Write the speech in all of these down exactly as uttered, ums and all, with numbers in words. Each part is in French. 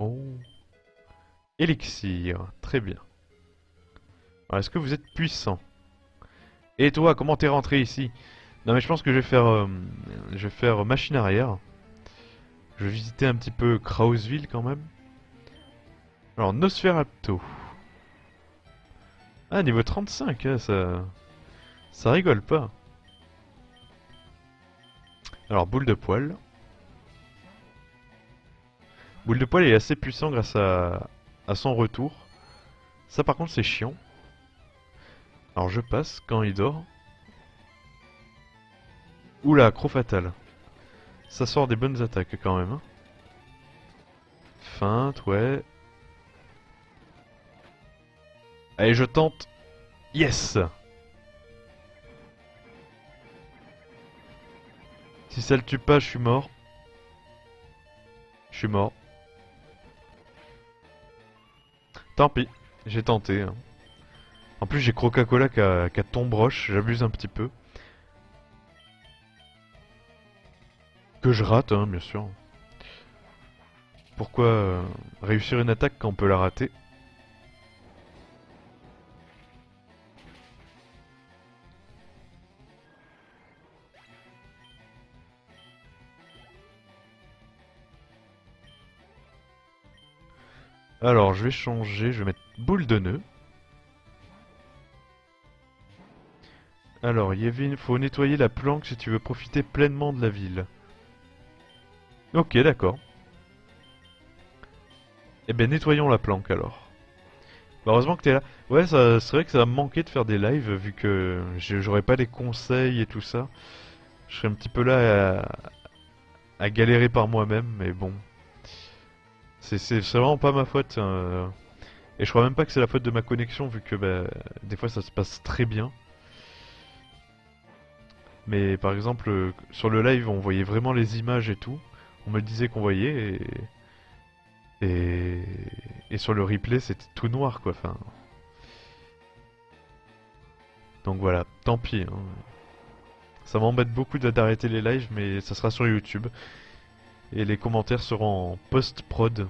Oh. Élixir, très bien. Alors, est-ce que vous êtes puissant? Et toi, comment t'es rentré ici? Non mais je pense que je vais faire, euh, je vais faire machine arrière. Je vais visiter un petit peu Krauseville quand même. Alors Nosferapto. Ah, niveau trente-cinq, hein, ça, ça rigole pas. Alors boule de poil. Boule de poil est assez puissant grâce à, à son retour. Ça par contre c'est chiant. Alors je passe quand il dort. Oula, croc fatal. Ça sort des bonnes attaques quand même. Hein. Feinte, ouais. Allez, je tente. Yes! Si ça le tue pas, je suis mort. Je suis mort. Tant pis, j'ai tenté. Hein. En plus, j'ai Croca-Cola qui a, qui a tombroche, j'abuse un petit peu. Que je rate, hein, bien sûr. Pourquoi euh, réussir une attaque quand on peut la rater? Alors, je vais changer, je vais mettre boule de nœud. Alors, Yevin, faut nettoyer la planque si tu veux profiter pleinement de la ville. Ok, d'accord. Eh ben, nettoyons la planque alors. Bah, heureusement que t'es là. Ouais, c'est vrai que ça va me manquer de faire des lives vu que j'aurais pas les conseils et tout ça. Je serais un petit peu là à, à galérer par moi-même, mais bon. C'est vraiment pas ma faute. Hein. Et je crois même pas que c'est la faute de ma connexion vu que bah, des fois ça se passe très bien. Mais par exemple sur le live on voyait vraiment les images et tout. On me disait qu'on voyait et... et... Et sur le replay c'était tout noir quoi. Enfin... Donc voilà, tant pis. Hein. Ça m'embête beaucoup d'arrêter les lives mais ça sera sur YouTube. Et les commentaires seront en post-prod.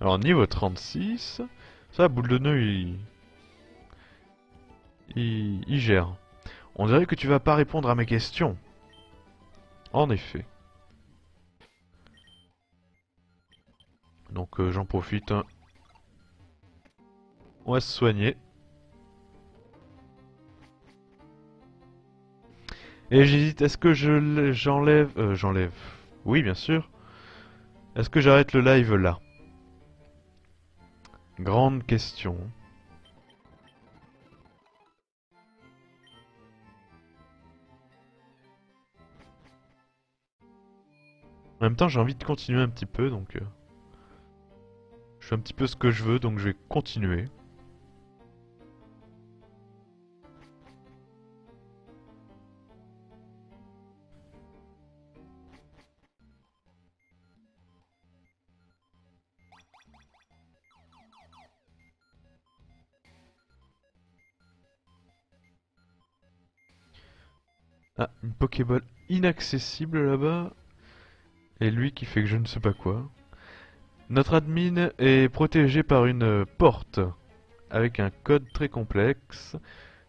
Alors niveau trente-six, ça boule de nœud il... il... il gère. On dirait que tu vas pas répondre à mes questions. En effet. Donc euh, j'en profite. Hein. On va se soigner. Et j'hésite, est-ce que je j'enlève... Euh, j'enlève... Oui, bien sûr. Est-ce que j'arrête le live là? Grande question. En même temps, j'ai envie de continuer un petit peu, donc... Euh, je fais un petit peu ce que je veux, donc je vais continuer. Ah, une Pokéball inaccessible là-bas. Et lui qui fait que je ne sais pas quoi. Notre admin est protégé par une porte avec un code très complexe.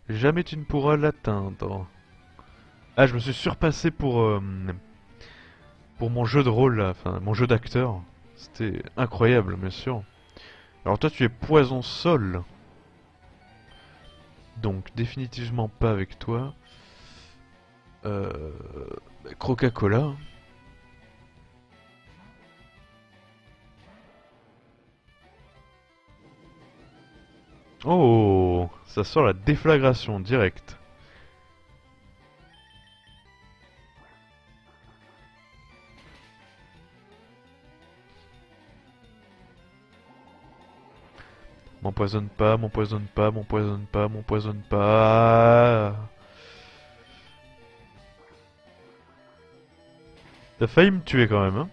Jamais tu ne pourras l'atteindre. Ah, je me suis surpassé pour euh, pour mon jeu de rôle là, enfin mon jeu d'acteur. C'était incroyable, bien sûr. Alors toi, tu es poison sol. Donc définitivement pas avec toi. Euh, Croca-Cola. Oh, ça sort la déflagration directe. M'empoisonne pas, m'empoisonne pas, m'empoisonne pas, m'empoisonne pas. T'as failli me tuer quand même, hein?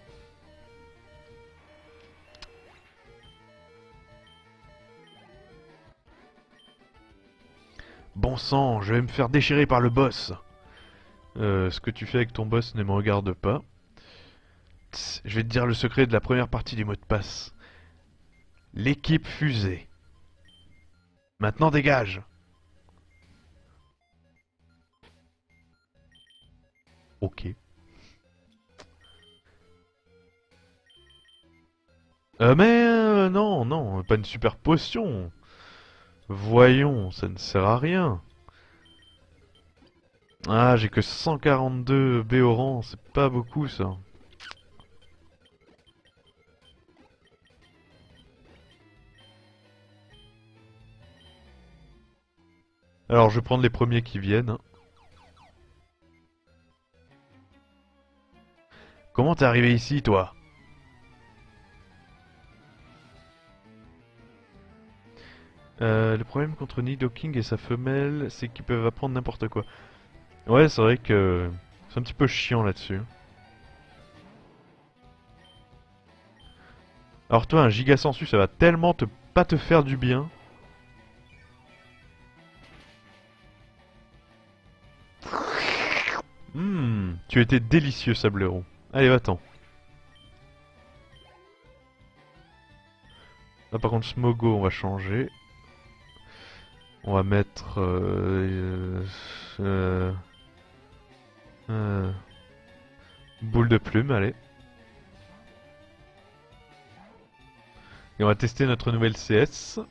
bon sang, je vais me faire déchirer par le boss. Euh, ce que tu fais avec ton boss ne me regarde pas. Tss, je vais te dire le secret de la première partie du mot de passe. L'équipe fusée. Maintenant dégage. Ok. Euh, mais euh, non, non, pas une super potion. Voyons, ça ne sert à rien. Ah, j'ai que cent quarante-deux Béorans, c'est pas beaucoup ça. Alors, je vais prendre les premiers qui viennent. Comment t'es arrivé ici, toi ? Euh, le problème contre Nidoking et sa femelle, c'est qu'ils peuvent apprendre n'importe quoi. Ouais, c'est vrai que c'est un petit peu chiant là-dessus. Alors toi, un giga sensu, ça va tellement te pas te faire du bien. Hum, tu étais délicieux, Sableron. Allez, va-t'en. Là, par contre, Smogo, on va changer. On va mettre... Euh, euh, euh, euh, boule de plume, allez. Et on va tester notre nouvelle C S.